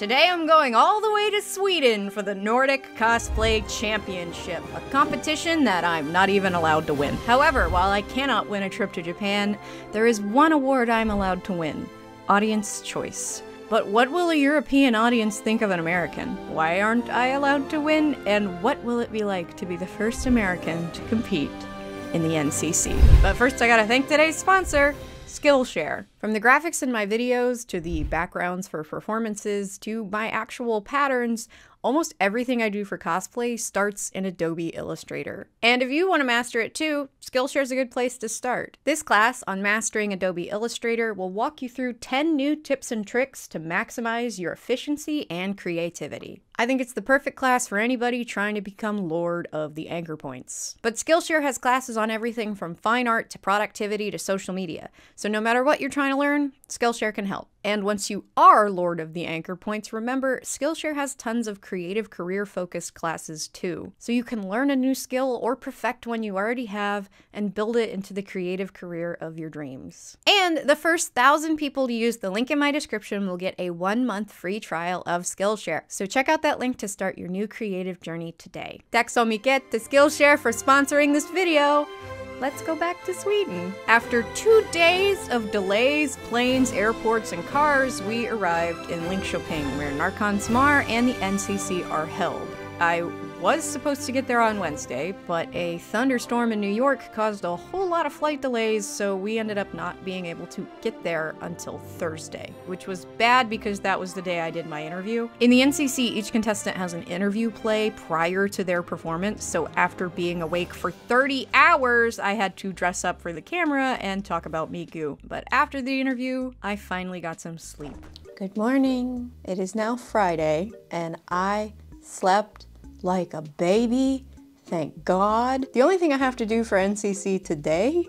Today I'm going all the way to Sweden for the Nordic Cosplay Championship, a competition that I'm not even allowed to win. However, while I cannot win a trip to Japan, there is one award I'm allowed to win: audience choice. But what will a European audience think of an American? Why aren't I allowed to win? And what will it be like to be the first American to compete in the NCC? But first I gotta thank today's sponsor, Skillshare. From the graphics in my videos, to the backgrounds for performances, to my actual patterns, almost everything I do for cosplay starts in Adobe Illustrator. And if you want to master it too, Skillshare's a good place to start. This class on mastering Adobe Illustrator will walk you through 10 new tips and tricks to maximize your efficiency and creativity. I think it's the perfect class for anybody trying to become Lord of the Anchor Points. But Skillshare has classes on everything from fine art to productivity to social media. So no matter what you're trying to learn, Skillshare can help. And once you are Lord of the Anchor Points, remember, Skillshare has tons of creative career-focused classes too. So you can learn a new skill or perfect one you already have and build it into the creative career of your dreams. And the first 1,000 people to use the link in my description will get a 1-month free trial of Skillshare. So check out that link to start your new creative journey today. Tack så mycket to Skillshare for sponsoring this video. Let's go back to Sweden. After 2 days of delays, planes, airports, and cars, we arrived in Linköping, where Närcon Sommar and the NCC are held. I was supposed to get there on Wednesday, but a thunderstorm in New York caused a whole lot of flight delays, so we ended up not being able to get there until Thursday, which was bad because that was the day I did my interview. In the NCC, each contestant has an interview play prior to their performance, so after being awake for 30 hours, I had to dress up for the camera and talk about Miku. But after the interview, I finally got some sleep. Good morning. It is now Friday, and I slept like a baby, thank God. The only thing I have to do for NCC today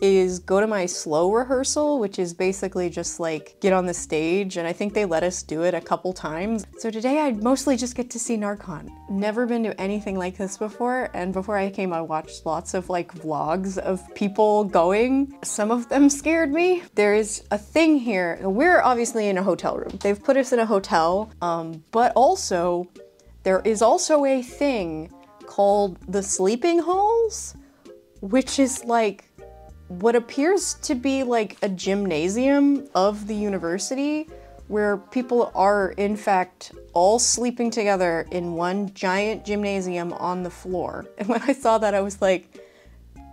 is go to my slow rehearsal, which is basically just like get on the stage, and I think they let us do it a couple times. So today I mostly just get to see Närcon. Never been to anything like this before, and before I came I watched lots of like vlogs of people going. Some of them scared me. There is a thing here. We're obviously in a hotel room. They've put us in a hotel, but also there is also a thing called the sleeping halls, which is like what appears to be like a gymnasium of the university, where people are in fact all sleeping together in one giant gymnasium on the floor. And when I saw that, I was like,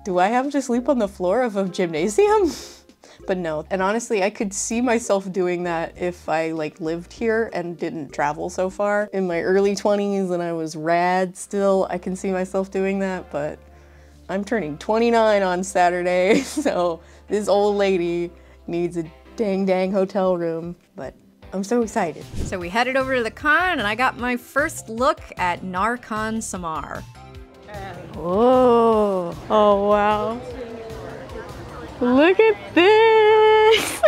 do I have to sleep on the floor of a gymnasium? But no. And honestly, I could see myself doing that if I like lived here and didn't travel so far. In my early 20s and I was rad still, I can see myself doing that, but I'm turning 29 on Saturday, so this old lady needs a dang hotel room, but I'm so excited. So we headed over to the con and I got my first look at Närcon Sommar. Oh wow. Look at this!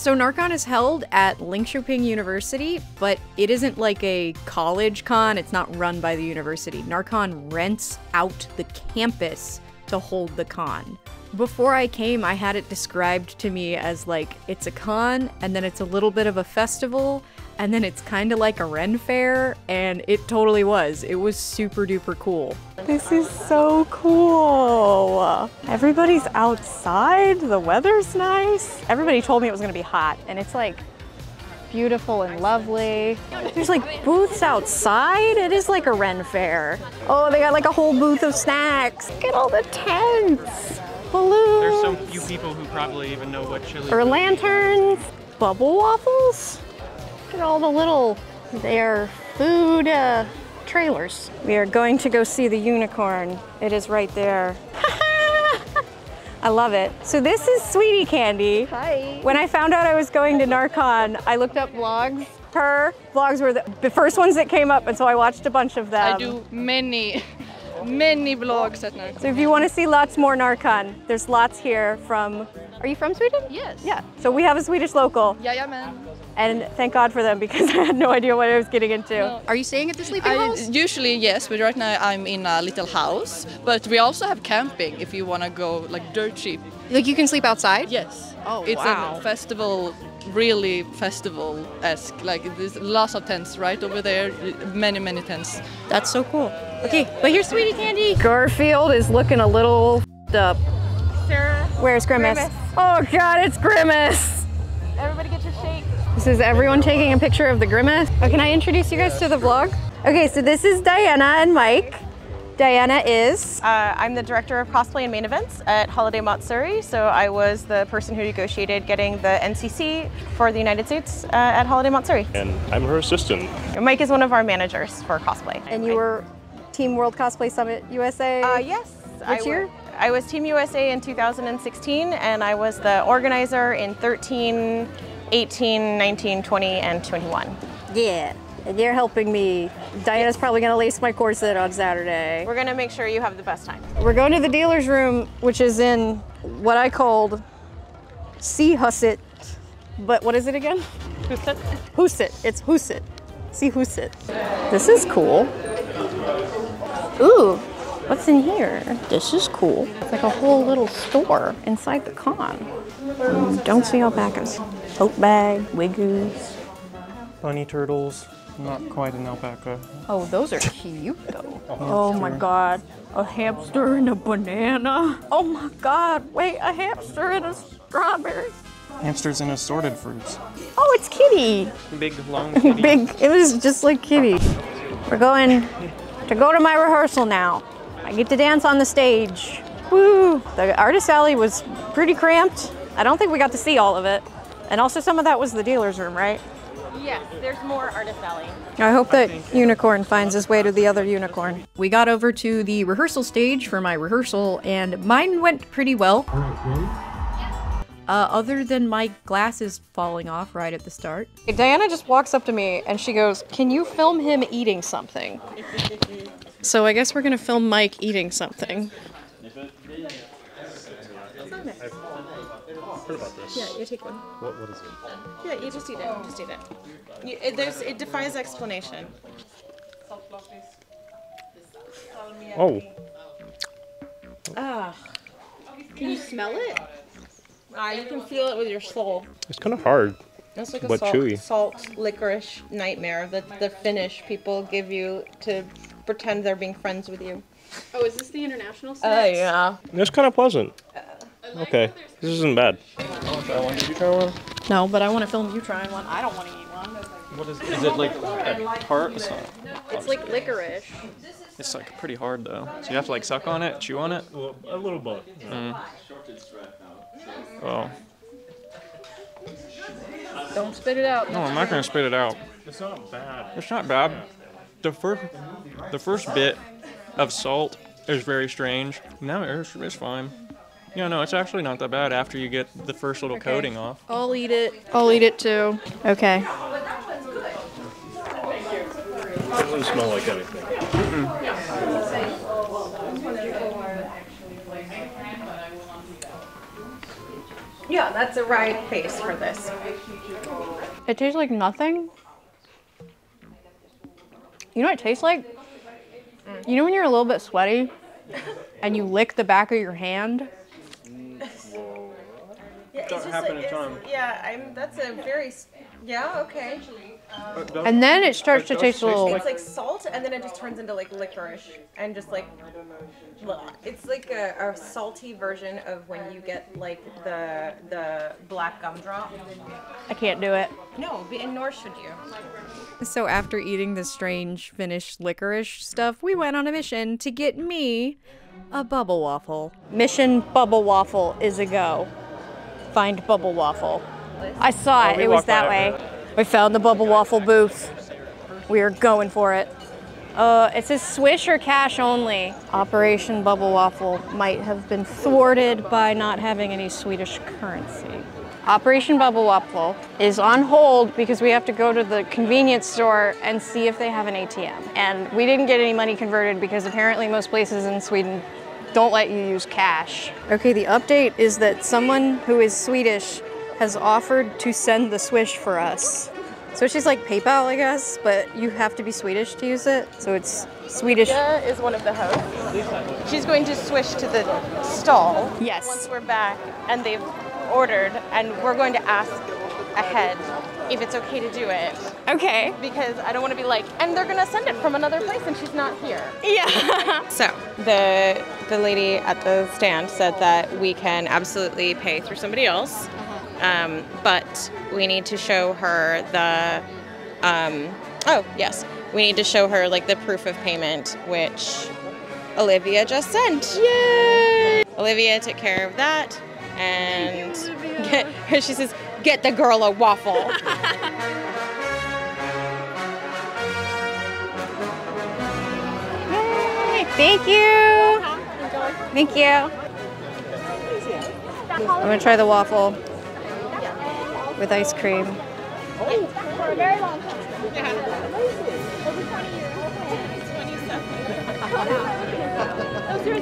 So Närcon is held at Linköping University, but it isn't like a college con. It's not run by the university. Närcon rents out the campus to hold the con. Before I came, I had it described to me as like, it's a con, and then it's a little bit of a festival, and then it's kind of like a Ren fair, and it totally was. It was super duper cool. This is so cool. Everybody's outside, the weather's nice. Everybody told me it was gonna be hot, and it's like beautiful and lovely. There's like booths outside. It is like a Ren fair. Oh, they got like a whole booth of snacks. Look at all the tents, balloons. There's so few people who probably even know what chili or lanterns, bubble waffles. Look at all the little, their food trailers. We are going to go see the unicorn. It is right there. I love it. So this is Sweetie Candy. Hi. When I found out I was going to Närcon, I looked up vlogs. Her vlogs were the first ones that came up, and so I watched a bunch of them. I do many vlogs at Närcon. So if you want to see lots more Närcon, there's lots here from... Are you from Sweden? Yes. Yeah. So we have a Swedish local. Yeah, man. And thank God for them, because I had no idea what I was getting into. No. Are you staying at the sleeping house? Usually, yes, but right now I'm in a little house. But we also have camping if you want to go like dirt cheap. Like you can sleep outside? Yes. Oh, wow. It's a festival really festival-esque. Like there's lots of tents right over there, many tents. That's so cool. Okay, but here's Sweetie Candy. Garfield is looking a little f***ed up. Sarah. Where's Grimace? Oh God, it's Grimace. Everybody get your shake. This is everyone taking a picture of the Grimace. Oh, can I introduce you guys to the vlog? Okay, so this is Diana and Mike. Diana is? I'm the director of cosplay and main events at Holiday Matsuri. So I was the person who negotiated getting the NCC for the United States at Holiday Matsuri. And I'm her assistant. And Mike is one of our managers for cosplay. And you were Team World Cosplay Summit USA? Yes. Which year? I was Team USA in 2016, and I was the organizer in 13, 18, 19, 20, and 21. Yeah. And you're helping me. Diana's probably gonna lace my corset on Saturday. We're gonna make sure you have the best time. We're going to the dealer's room, which is in what I called C-Huset. But what is it again? Huset. Huset. It's Huset. C-Huset. This is cool. Ooh, what's in here? This is cool. It's like a whole little store inside the con. Don't see alpacas. Tote bag, wiggoos. Bunny turtles. Not quite an alpaca. Oh, those are cute though. Oh my God, a hamster and a banana. Oh my God, wait, a hamster and a strawberry. Hamsters and assorted fruits. Oh, it's Kitty. Big, long Kitty. Big, it was just like Kitty. We're going to go to my rehearsal now. I get to dance on the stage. Woo! The artist alley was pretty cramped. I don't think we got to see all of it. And also some of that was the dealer's room, right? Yes, there's more artist alley. I hope that unicorn finds his way to the other unicorn. We got over to the rehearsal stage for my rehearsal, and mine went pretty well. Other than my glasses falling off right at the start. Diana just walks up to me and she goes, "Can you film him eating something?" So I guess we're gonna film Mike eating something. I've heard about this. Yeah, you take one. What is it? Yeah, you just eat it. Just eat it. It defies explanation. Oh. Ah. Can you smell it? You can feel it with your soul. It's kind of hard. It's like a salt licorice nightmare that the Finnish people give you to pretend they're being friends with you. Oh, is this the international set? Oh, yeah. It's kind of pleasant. Okay, this isn't bad. Did you try one? No, but I want to film you trying one. I don't want to eat one. What is it like a tart? It's like licorice. It's like pretty hard though. So you have to like suck on it, chew on it? A little bit. Oh. Don't spit it out. No, I'm not going to spit it out. It's not bad. It's not bad. The first bit of salt is very strange. Now it's fine. Yeah, no, it's actually not that bad after you get the first little coating off. I'll eat it. I'll eat it too. Okay. It doesn't smell like anything. Yeah, that's a right face for this. It tastes like nothing. You know what it tastes like? You know when you're a little bit sweaty and you lick the back of your hand? And then it starts to taste a little. It's like salt, and then it just turns into like licorice, and just like, it's like a salty version of when you get like the black gumdrop. I can't do it. No, and nor should you. So after eating the strange Finnish licorice stuff, we went on a mission to get me a bubble waffle. Mission bubble waffle is a go. Find bubble waffle. I saw it. It was that way. We found the bubble waffle booth. We are going for it. It says swish or cash only. Operation Bubble Waffle might have been thwarted by not having any Swedish currency. Operation Bubble Waffle is on hold because we have to go to the convenience store and see if they have an ATM. And we didn't get any money converted because apparently most places in Sweden don't let you use cash. Okay, the update is that someone who is Swedish has offered to send the Swish for us. So she's like PayPal, I guess, but you have to be Swedish to use it. So it's Swedish. Linda is one of the hosts. She's going to Swish to the stall. Yes. Once we're back and they've ordered, and we're going to ask ahead if it's okay to do it. Okay. Because I don't want to be like, and they're going to send it from another place and she's not here. Yeah. So the lady at the stand said that we can absolutely pay through somebody else, but we need to show her the, we need to show her like the proof of payment, which Olivia just sent. Yay! Olivia took care of that, and she says, "Get the girl a waffle." Yay! Thank you. Thank you. I'm gonna try the waffle with ice cream. For a very long time.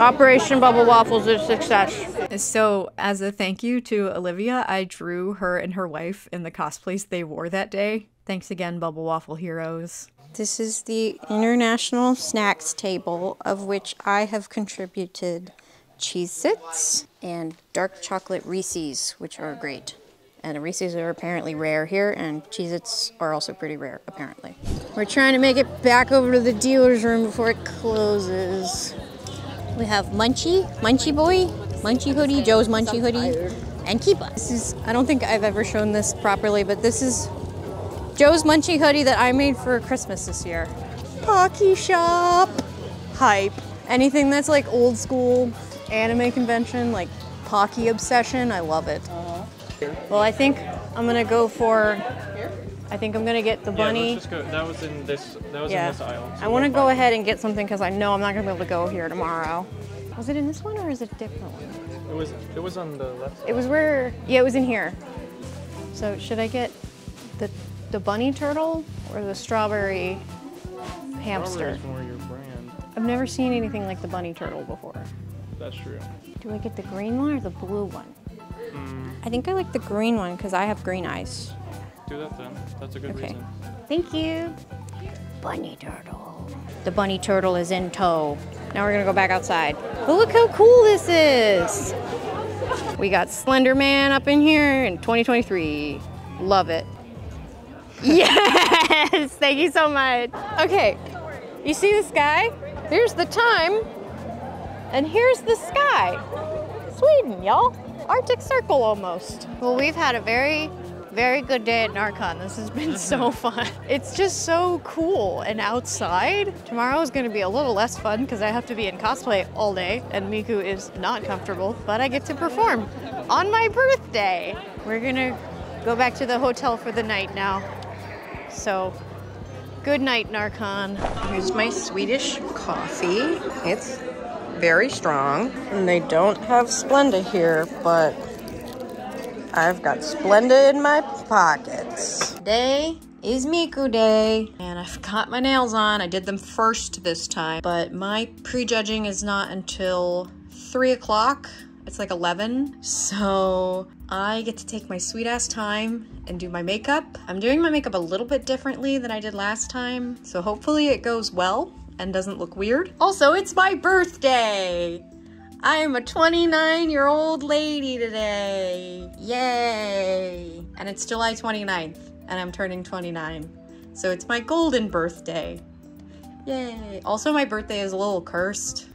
Operation Bubble Waffles is a success. So as a thank you to Olivia, I drew her and her wife in the cosplays they wore that day. Thanks again, Bubble Waffle Heroes. This is the International Snacks table, of which I have contributed Cheez-Its and dark chocolate Reese's, which are great. And the Reese's are apparently rare here, and Cheez-Its are also pretty rare, apparently. We're trying to make it back over to the dealer's room before it closes. We have Munchie, Munchie Boy, Munchie Hoodie, Joe's Munchie Hoodie, and Keepa. This is, I don't think I've ever shown this properly, but this is Joe's Munchie Hoodie that I made for Christmas this year. Pocky Shop! Hype. Anything that's like old school anime convention, like Pocky Obsession, I love it. Well, I think I'm gonna go for. I think I'm gonna get the bunny. Yeah, let's just go. That was in this. That was in this aisle. So I want to go ahead and get something because I know I'm not gonna be able to go here tomorrow. Was it in this one or is it a different one? It was. It was on the left side. It was where. Yeah, it was in here. So should I get the bunny turtle or the strawberry hamster? More your brand. I've never seen anything like the bunny turtle before. That's true. Do I get the green one or the blue one? I think I like the green one because I have green eyes. Do that then. That's a good reason. Thank you. Bunny turtle. The bunny turtle is in tow. Now we're going to go back outside. But look how cool this is. We got Slender Man up in here in 2023. Love it. Yes. Thank you so much. Okay. You see the sky? There's the time. And here's the sky. Sweden, y'all. Arctic Circle almost. Well, we've had a very, very good day at Närcon. This has been so fun. It's just so cool and outside. Tomorrow is going to be a little less fun because I have to be in cosplay all day and Miku is not comfortable, but I get to perform on my birthday. We're going to go back to the hotel for the night now. So good night, Närcon. Here's my Swedish coffee. It's very strong, and they don't have Splenda here, but I've got Splenda in my pockets. Today is Miku Day, and I've got my nails on. I did them first this time, but my prejudging is not until 3 o'clock. It's like 11, so I get to take my sweet ass time and do my makeup. I'm doing my makeup a little bit differently than I did last time, so hopefully it goes well and doesn't look weird. Also, it's my birthday. I am a 29-year-old lady today. Yay. And it's July 29th, and I'm turning 29. So it's my golden birthday. Yay. Also, my birthday is a little cursed.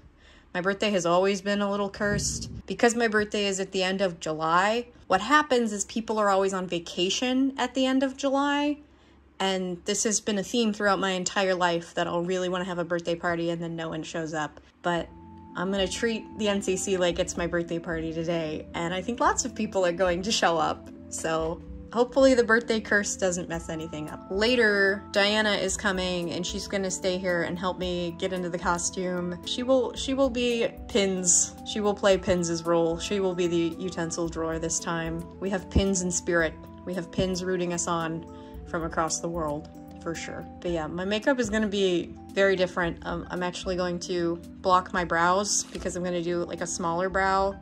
My birthday has always been a little cursed. Because my birthday is at the end of July, what happens is people are always on vacation at the end of July. And this has been a theme throughout my entire life that I'll really want to have a birthday party and then no one shows up. But I'm going to treat the NCC like it's my birthday party today. And I think lots of people are going to show up. So hopefully the birthday curse doesn't mess anything up. Later, Diana is coming and she's going to stay here and help me get into the costume. She will be Pins. She will play Pins' role. She will be the utensil drawer this time. We have Pins in spirit. We have Pins rooting us on from across the world, for sure. But yeah, my makeup is gonna be very different. I'm actually going to block my brows because I'm gonna do like a smaller brow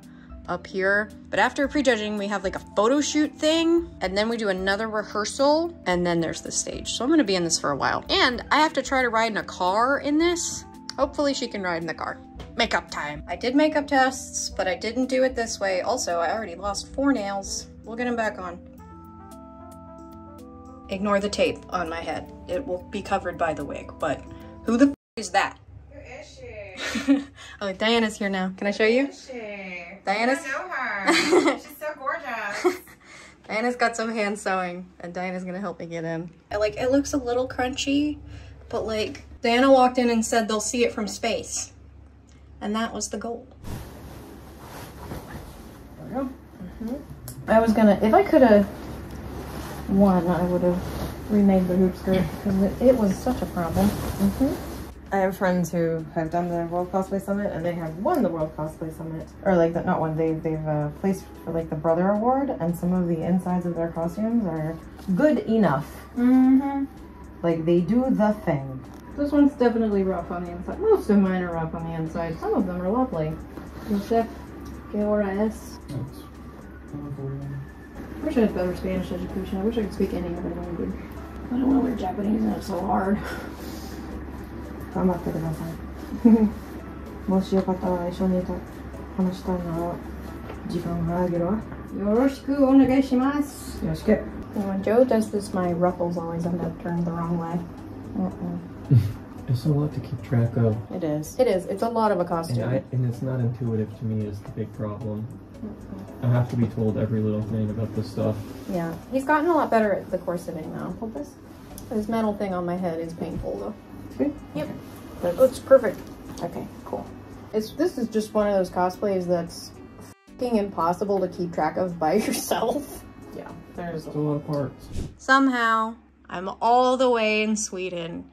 up here. But after prejudging, we have like a photo shoot thing, and then we do another rehearsal, and then there's the stage. So I'm gonna be in this for a while. And I have to try to ride in a car in this. Hopefully she can ride in the car. Makeup time. I did makeup tests, but I didn't do it this way. Also, I already lost 4 nails. We'll get them back on. Ignore the tape on my head. It will be covered by the wig, but who the f is that? Who is she? Oh, Diana's here now. Can I show you? Who is she? Diana's... I know her. She's so gorgeous. Diana's got some hand sewing, and Diana's gonna help me get in. Like, it looks a little crunchy, but like, Diana walked in and said they'll see it from space. And that was the goal. There we go. Mm-hmm. I was gonna, if I could have won, I would have remade the hoop skirt, because it was such a problem. Mm-hmm. I have friends who have done the World Cosplay Summit, and they have won the World Cosplay Summit. Or like, the, not won, they've placed for like the Brother Award, and some of the insides of their costumes are good enough. Mm-hmm. Like, they do the thing. This one's definitely rough on the inside. Most of mine are rough on the inside. Some of them are lovely. Joseph Georas. I wish I had better Spanish education. I wish I could speak any other language. I don't want to wear Japanese, and it's so hard. I'm not good about that. Yoroshiku onegai shimasu. Yoroshiku. And when Joe does this, my ruffles always end up turned the wrong way. It's a lot to keep track of. It is. It is. It's a lot of a costume. And it's not intuitive to me is the big problem. I have to be told every little thing about this stuff. Yeah. He's gotten a lot better at the corseting now. Hold this. This metal thing on my head is painful though. It's good? Yep. Okay. That's... Oh, it's perfect. Okay, cool. This is just one of those cosplays that's fucking impossible to keep track of by yourself. Yeah. There's a lot of parts. Somehow, I'm all the way in Sweden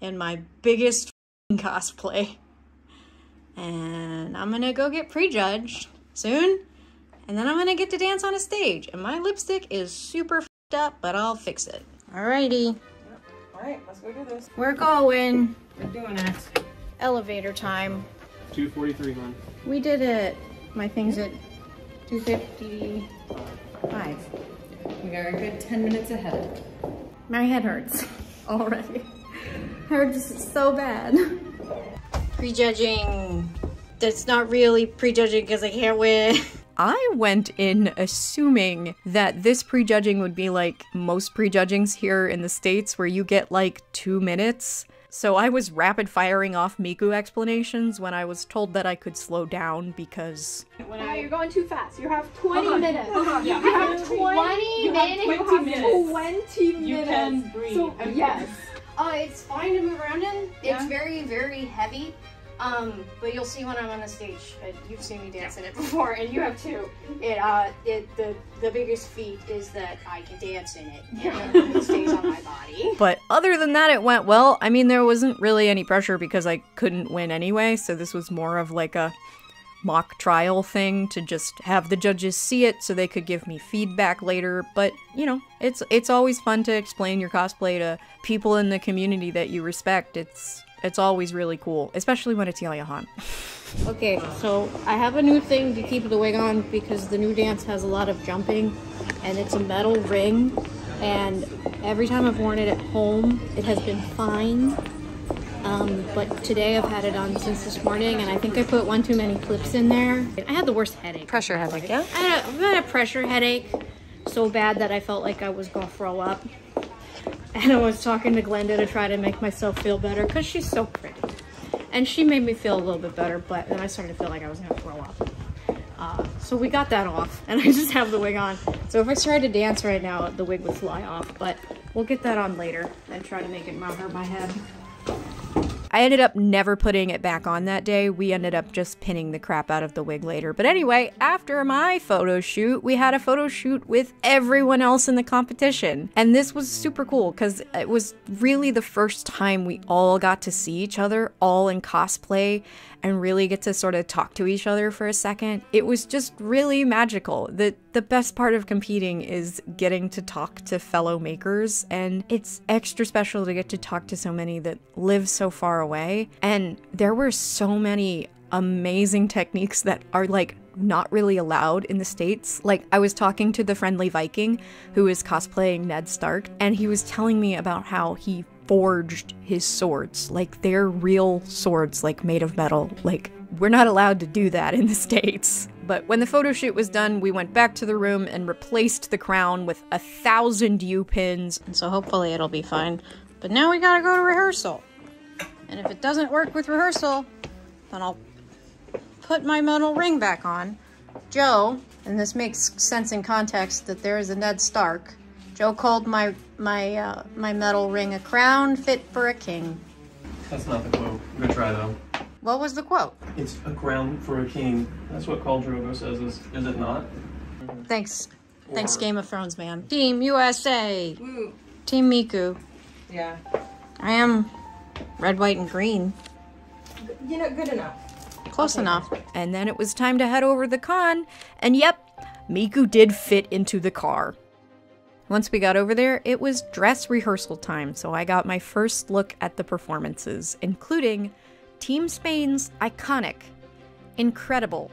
in my biggest cosplay. And I'm gonna go get prejudged soon. And then I'm gonna get to dance on a stage. And my lipstick is super f***ed up, but I'll fix it. Alrighty. Alright, let's go do this. We're going. We're doing it. Elevator time. 2:43, hon. We did it. My thing's at 2:55. We are a good 10 minutes ahead. My head hurts already. Hurts so bad. Prejudging. That's not really prejudging because I can't win. I went in assuming that this prejudging would be like most prejudgings here in the States where you get like 2 minutes. So I was rapid firing off Miku explanations when I was told that I could slow down because... No, you're going too fast. You have 20 minutes. Yeah. You have 20 minutes. You have 20 minutes. You can breathe. So, yes. It's fine to move around in. Yeah. It's very, very heavy. But you'll see when I'm on the stage. You've seen me dance in it before, and you have too. The biggest feat is that I can dance in it. Yeah. It stays on my body. But other than that, it went well. I mean, there wasn't really any pressure because I couldn't win anyway, so this was more of like a mock trial thing to just have the judges see it so they could give me feedback later. But, you know, it's always fun to explain your cosplay to people in the community that you respect. It's always really cool, especially when it's Yaya Han. Okay, so I have a new thing to keep the wig on because the new dance has a lot of jumping, and it's a metal ring, and every time I've worn it at home, it has been fine. But today I've had it on since this morning, and I think I put one too many clips in there. I had the worst headache. Pressure headache, yeah? I've had a pressure headache so bad that I felt like I was gonna throw up. And I was talking to Glenda to try to make myself feel better because she's so pretty. And she made me feel a little bit better, but then I started to feel like I was gonna throw up. So we got that off, and I just have the wig on. So if I tried to dance right now, the wig would fly off, but we'll get that on later and try to make it not hurt my head. I ended up never putting it back on that day. We ended up just pinning the crap out of the wig later. But anyway, after my photo shoot, we had a photo shoot with everyone else in the competition. And this was super cool because it was really the first time we all got to see each other, all in cosplay, and really get to sort of talk to each other for a second. It was just really magical. The best part of competing is getting to talk to fellow makers, and it's extra special to get to talk to so many that live so far away. And there were so many amazing techniques that are like not really allowed in the States. Like, I was talking to the friendly Viking who is cosplaying Ned Stark, and he was telling me about how he forged his swords. Like, they're real swords, like made of metal. Like, we're not allowed to do that in the States. but when the photo shoot was done, we went back to the room and replaced the crown with 1,000 U-pins. So hopefully it'll be fine. But now we gotta go to rehearsal. And if it doesn't work with rehearsal, then I'll put my metal ring back on. Joe, and this makes sense in context that there is a Ned Stark, Joe called my metal ring a crown fit for a king. That's not the quote. I'm gonna try though. What was the quote? It's a crown for a king. That's what Khal Drogo says, is it not? Thanks. Or... Thanks, Game of Thrones, man. Team USA! Woo. Team Miku. Yeah. I am red, white, and green. You know, good enough. Close enough. And then it was time to head over to the con, and yep, Miku did fit into the car. Once we got over there, it was dress rehearsal time, so I got my first look at the performances, including Team Spain's iconic, incredible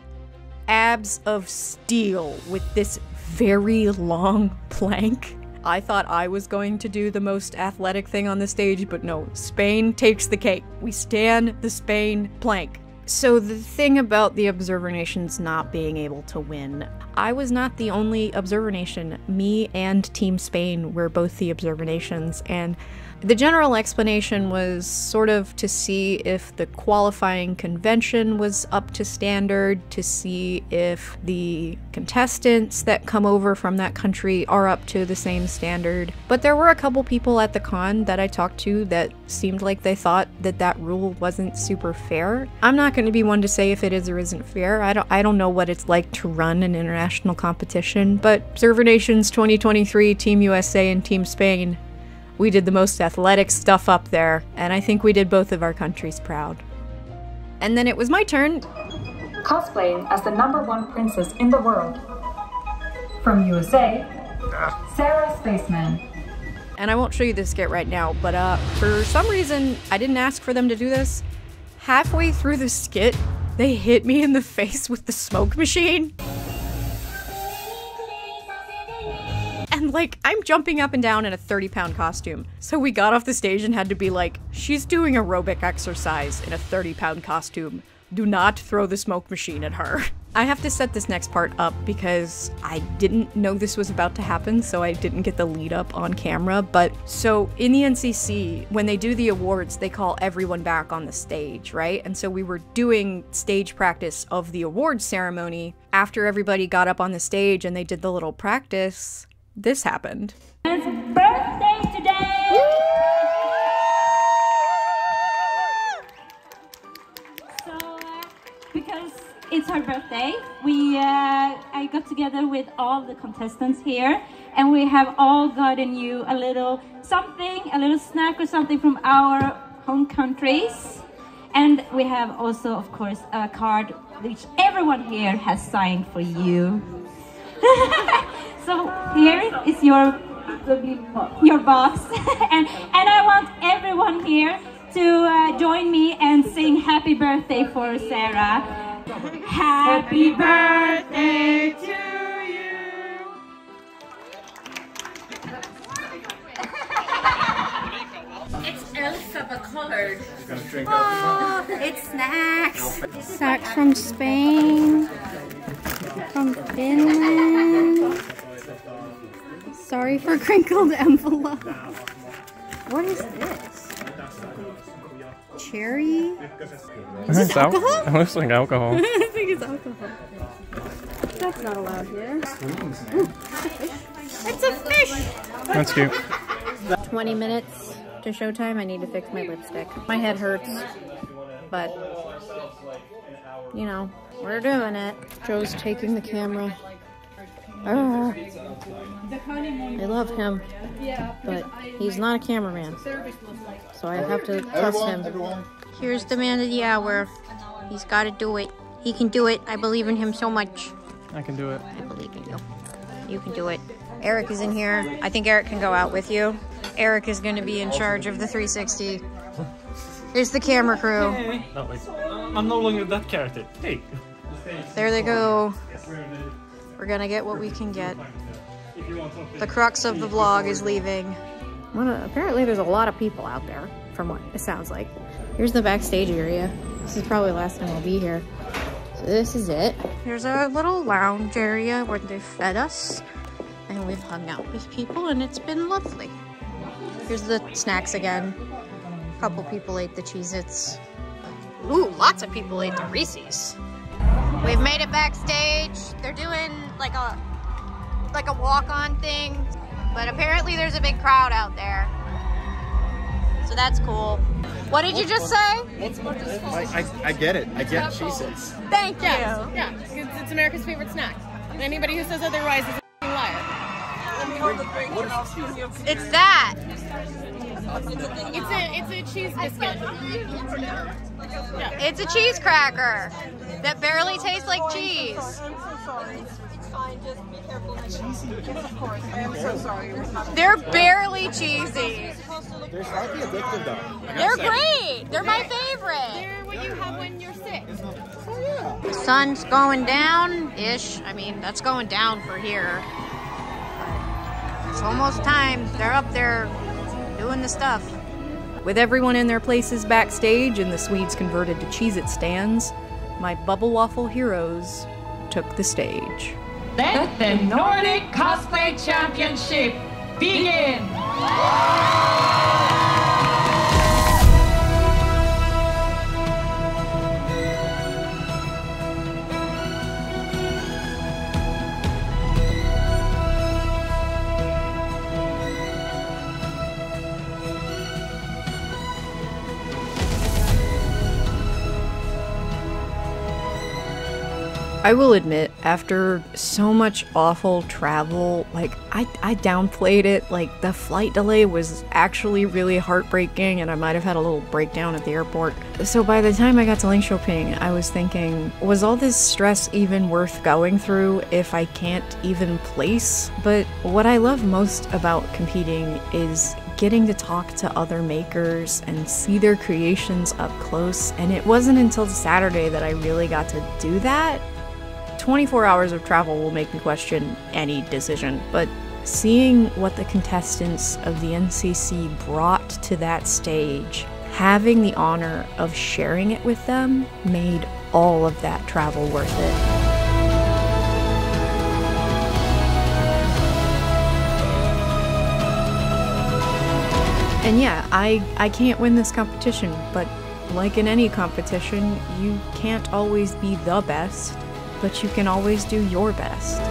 abs of steel with this very long plank. I thought I was going to do the most athletic thing on the stage, but no, Spain takes the cake. We stand the Spain plank. So the thing about the Observer Nations not being able to win, I was not the only Observer Nation. Me and Team Spain were both the Observer Nations, and the general explanation was sort of to see if the qualifying convention was up to standard, to see if the contestants that come over from that country are up to the same standard. But there were a couple people at the con that I talked to that seemed like they thought that that rule wasn't super fair. I'm not going to be one to say if it is or isn't fair. I don't know what it's like to run an international competition, but Observer Nations 2023, Team USA and Team Spain, we did the most athletic stuff up there, and I think we did both of our countries proud. And then it was my turn. Cosplaying as the #1 princess in the world. From USA, Sarah Spaceman. And I won't show you this skit right now, but for some reason, I didn't ask for them to do this. Halfway through the skit, they hit me in the face with the smoke machine. And like, I'm jumping up and down in a 30-pound costume. So we got off the stage and had to be like, she's doing aerobic exercise in a 30-pound costume. Do not throw the smoke machine at her. I have to set this next part up because I didn't know this was about to happen, so I didn't get the lead up on camera. But so in the NCC, when they do the awards, they call everyone back on the stage, right? And so we were doing stage practice of the awards ceremony. After everybody got up on the stage and they did the little practice, this happened. It's birthday today! Woo! So, because it's her birthday, I got together with all the contestants here, and we have all gotten you a little something, a little snack or something from our home countries. And we have also, of course, a card which everyone here has signed for you. So here is your box, and I want everyone here to join me and sing happy birthday for Sarah. Happy birthday to you. It's Elsa but colored. Oh, it's snacks. Snacks from Spain, from Finland. Sorry for crinkled envelope. What is this? Cherry? Is this alcohol? It looks like alcohol. I think it's alcohol. That's not allowed here. Ooh, it's a fish! That's cute. 20 minutes to showtime. I need to fix my lipstick. My head hurts, but you know, we're doing it. Joe's taking the camera. Oh, I love him, but he's not a cameraman, so I have to trust him. Here's the man of the hour. He's got to do it. He can do it. I believe in him so much. I can do it. I believe in you. You can do it. Eric is in here. I think Eric can go out with you. Eric is going to be in charge of the 360. There's the camera crew. Hey, I'm no longer that character. Hey. There they go. We're gonna get what we can get. The crux of the vlog is leaving. Well, apparently there's a lot of people out there, from what it sounds like. Here's the backstage area. This is probably the last time I'll be here. This is it. Here's our little lounge area where they fed us and we've hung out with people and it's been lovely. Here's the snacks again. A couple people ate the Cheez-Its. Ooh, lots of people ate the Reese's. We've made it backstage. They're doing like a walk-on thing, but apparently there's a big crowd out there. So that's cool. What did you just say? I get it. I get Cheez-Its. Thank you. Yeah, it's America's favorite snack. And anybody who says otherwise is a liar. It's that. It's a cheese biscuit. It's a cheese cracker that barely tastes like cheese. Just be careful. Of course, I am so sorry. They're barely cheesy. They're slightly addictive though. They're great. They're my favorite. They're what you have when you're sick. Oh, yeah. The sun's going down-ish. I mean, that's going down for here. It's almost time. They're up there doing the stuff. With everyone in their places backstage and the Swedes converted to Cheez-It stands, my bubble waffle heroes took the stage. Let the Nordic Cosplay Championship begin! I will admit, after so much awful travel, like, I downplayed it. Like, the flight delay was actually really heartbreaking, and I might have had a little breakdown at the airport. So by the time I got to Linköping, I was thinking, was all this stress even worth going through if I can't even place? But what I love most about competing is getting to talk to other makers and see their creations up close, and it wasn't until Saturday that I really got to do that. 24 hours of travel will make me question any decision, but seeing what the contestants of the NCC brought to that stage, having the honor of sharing it with them, made all of that travel worth it. And yeah, I can't win this competition, but like in any competition, you can't always be the best, but you can always do your best. To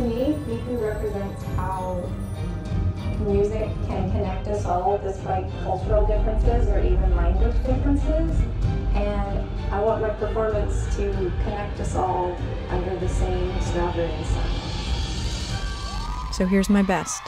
me, Miku represents how music can connect us all despite cultural differences or even language differences. And I want my performance to connect us all under the same strawberry sun. So here's my best.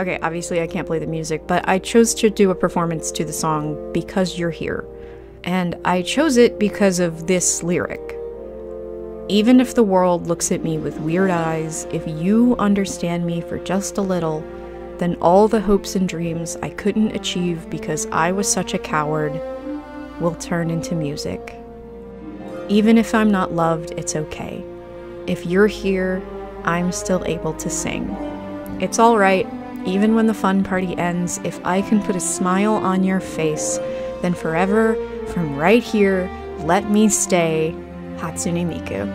Okay, obviously I can't play the music, but I chose to do a performance to the song Because You're Here. And I chose it because of this lyric. Even if the world looks at me with weird eyes, if you understand me for just a little, then all the hopes and dreams I couldn't achieve because I was such a coward will turn into music. Even if I'm not loved, it's okay. If you're here, I'm still able to sing. It's all right. Even when the fun party ends, if I can put a smile on your face, then forever, from right here, let me stay, Hatsune Miku.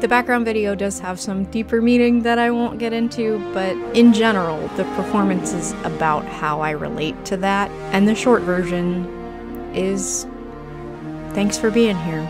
The background video does have some deeper meaning that I won't get into, but in general, the performance is about how I relate to that, and the short version is, thanks for being here.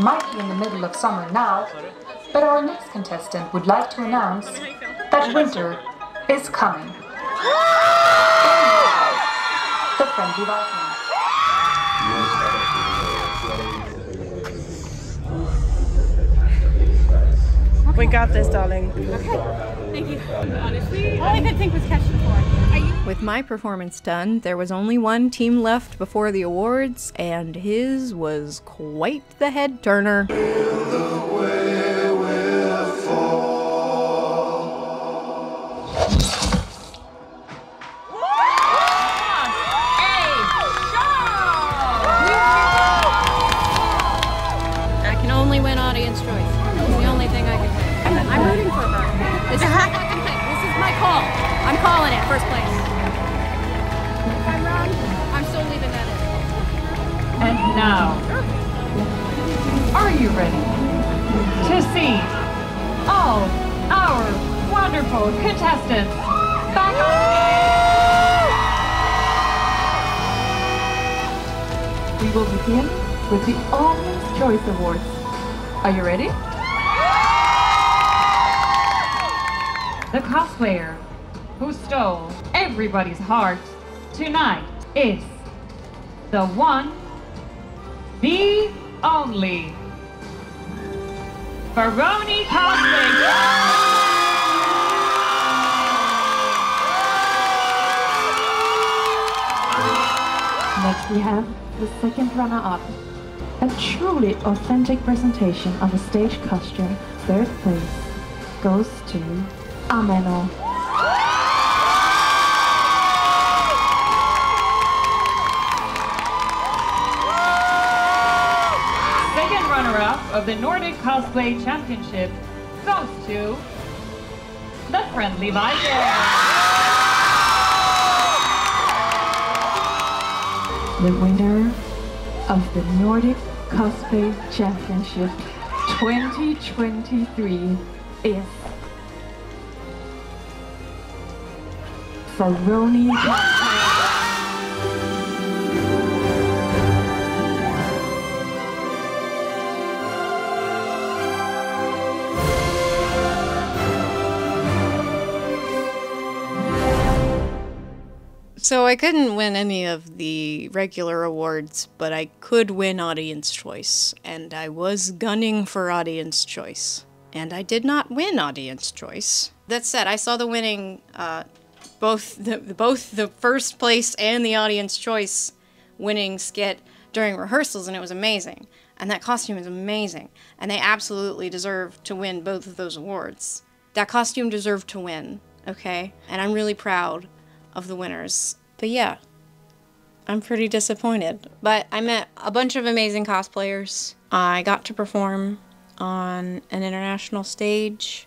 might be in the middle of summer now, but our next contestant would like to announce that winter is coming. The Friendly Viking. We got this, darling. Okay. Thank you. Honestly, all I could think was catch the floor. With my performance done, there was only one team left before the awards, and his was quite the head turner. I'm calling it first place. If I'm wrong, I'm still leaving that in. And now, are you ready to see all our wonderful contestants back on stage? We will begin with the Audience Choice Awards. Are you ready? The cosplayer who stole everybody's heart tonight is the one, the only, Faroni Cosplay. Next we have the second runner-up, a truly authentic presentation of a stage costume. Third place goes to Amenoo. Second runner-up of the Nordic Cosplay Championship goes to the Friendly Viking. The winner of the Nordic Cosplay Championship 2023 is Faroni . So I couldn't win any of the regular awards, but I could win Audience Choice, and I was gunning for Audience Choice, and I did not win Audience Choice. That said, I saw the winning both the first place and the Audience Choice winning skit during rehearsals, and it was amazing. And that costume is amazing. And they absolutely deserve to win both of those awards. That costume deserved to win, okay? And I'm really proud of the winners. But yeah, I'm pretty disappointed. But I met a bunch of amazing cosplayers. I got to perform on an international stage,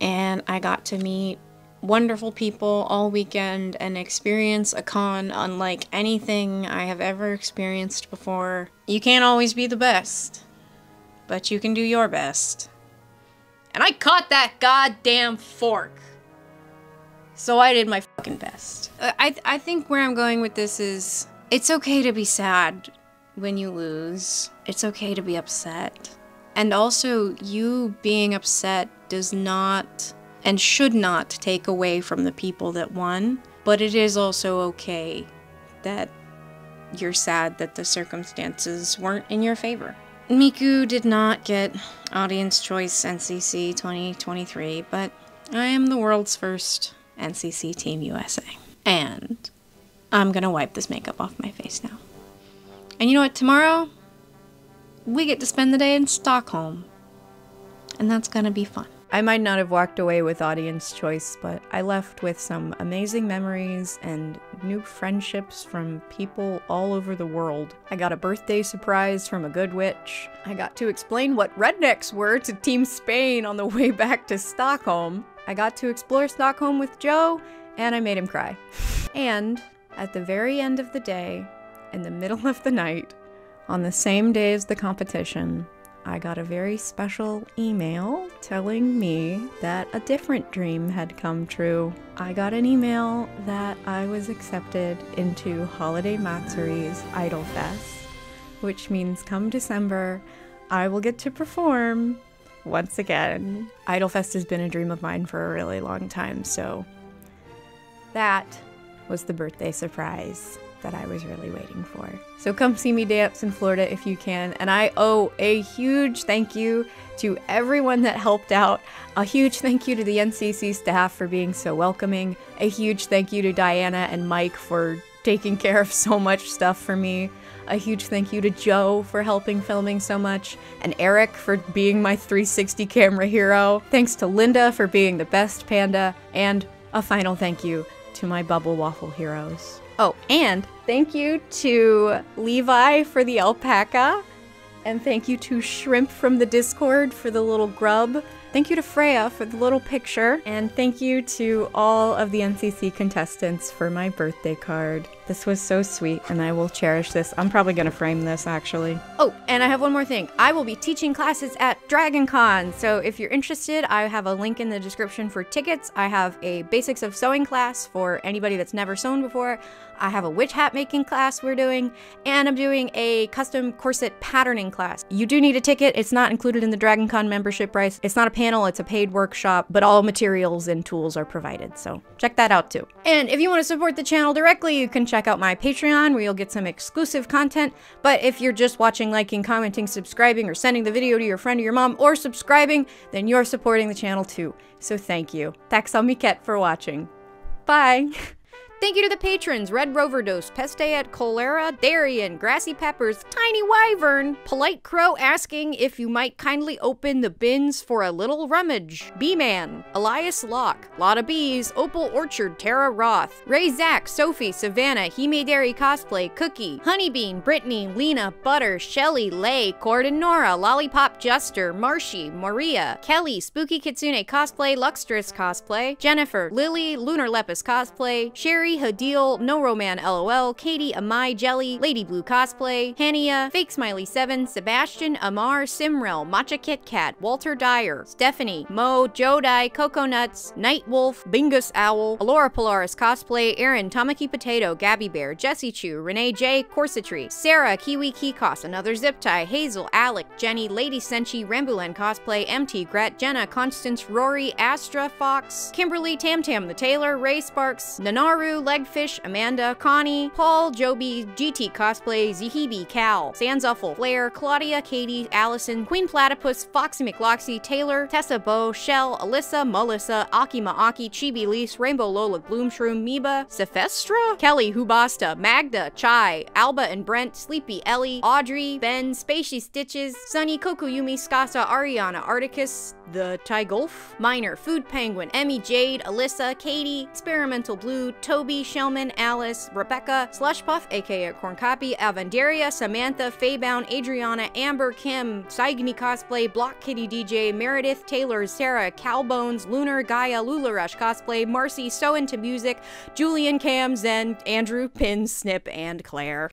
and I got to meet wonderful people all weekend and experience a con unlike anything I have ever experienced before. You can't always be the best, but you can do your best. And I caught that goddamn fork. So I did my fucking best. I think where I'm going with this is, it's okay to be sad when you lose. It's okay to be upset. And also, you being upset does not and should not take away from the people that won, but it is also okay that you're sad that the circumstances weren't in your favor. Miku did not get Audience Choice NCC 2023, but I am the world's first NCC Team USA. And I'm gonna wipe this makeup off my face now. And you know what, tomorrow we get to spend the day in Stockholm, and that's gonna be fun. I might not have walked away with Audience Choice, but I left with some amazing memories and new friendships from people all over the world. I got a birthday surprise from a good witch. I got to explain what rednecks were to Team Spain on the way back to Stockholm. I got to explore Stockholm with Joe, and I made him cry. And at the very end of the day, in the middle of the night, on the same day as the competition, I got a very special email telling me that a different dream had come true. I got an email that I was accepted into Holiday Matsuri's Idol Fest, which means come December, I will get to perform once again. Idol Fest has been a dream of mine for a really long time, so that was the birthday surprise that I was really waiting for. So come see me dance in Florida if you can, and I owe a huge thank you to everyone that helped out. A huge thank you to the NCC staff for being so welcoming. A huge thank you to Diana and Mike for taking care of so much stuff for me. A huge thank you to Joe for helping filming so much, and Eric for being my 360 camera hero. Thanks to Linda for being the best panda, and a final thank you to my bubble waffle heroes. Oh, and thank you to Levi for the alpaca, and thank you to Shrimp from the Discord for the little grub. Thank you to Freya for the little picture, and thank you to all of the NCC contestants for my birthday card. This was so sweet, and I will cherish this. I'm probably gonna frame this, actually. Oh, and I have one more thing. I will be teaching classes at Dragon Con, so if you're interested, I have a link in the description for tickets. I have a Basics of Sewing class for anybody that's never sewn before. I have a witch hat making class we're doing, and I'm doing a custom corset patterning class. You do need a ticket. It's not included in the Dragon Con membership price. It's not a panel, it's a paid workshop, but all materials and tools are provided, so check that out too. And if you want to support the channel directly, you can check out my Patreon, where you'll get some exclusive content. But if you're just watching, liking, commenting, subscribing, or sending the video to your friend or your mom, or subscribing, then you're supporting the channel too. So thank you. Tack så mycket for watching. Bye! Thank you to the patrons, Red Roverdose, Pestea, Cholera, Darien, Grassy Peppers, Tiny Wyvern, Polite Crow asking if you might kindly open the bins for a little rummage, B-Man, Elias Locke, Lotta Bees, Opal Orchard, Tara Roth, Ray Zach, Sophie, Savannah, Hime Dairy Cosplay, Cookie, Honeybean, Brittany, Lena, Butter, Shelly, Lay, Cord and Nora, Lollipop Jester, Marshy, Maria, Kelly, Spooky Kitsune Cosplay, Luxtress Cosplay, Jennifer, Lily, Lunar Lepus Cosplay, Sherry, Hadil, No Roman LOL, Katie, Amai, Jelly, Lady Blue Cosplay, Hania, Fake Smiley 7, Sebastian, Amar, Simrel, Matcha Kit Kat, Walter Dyer, Stephanie, Mo, Jodai, Coconuts, Night Wolf, Bingus Owl, Alora Polaris Cosplay, Aaron, Tamaki Potato, Gabby Bear, Jesse Chu, Renee J, Corsetry, Sarah, Kiwi Kikos, Another Zip Tie, Hazel, Alec, Jenny, Lady Senshi, Rambulan Cosplay, MT, Gret, Jenna, Constance, Rory, Astra, Fox, Kimberly, Tam Tam the Taylor, Ray Sparks, Nanaru, Legfish, Amanda, Connie, Paul, Joby, GT Cosplay, Zihibi, Cal, Sansuffle, Flair, Claudia, Katie, Allison, Queen Platypus, Foxy McLoxy, Taylor, Tessa Bo, Shell, Alyssa, Melissa, Akima Aki, Chibi Lise, Rainbow Lola, Bloomshroom, Miba, Cephestra, Kelly, Hubasta, Magda, Chai, Alba and Brent, Sleepy Ellie, Audrey, Ben, Spacey Stitches, Sunny, Kokuyumi, Skasa, Ariana, Articus, The Tigolf, Minor, Food Penguin, Emmy Jade, Alyssa, Katie, Experimental Blue, Toby, Shellman, Alice, Rebecca, Slushpuff, aka Corncopy, Avandaria, Samantha, Faybound, Adriana, Amber, Kim, Saigni Cosplay, Block Kitty DJ, Meredith, Taylor, Sarah, Cowbones, Lunar, Gaia, Lularush Cosplay, Marcy, So Into Music, Julian, Cam, Zen, Andrew, Pin, Snip, and Claire.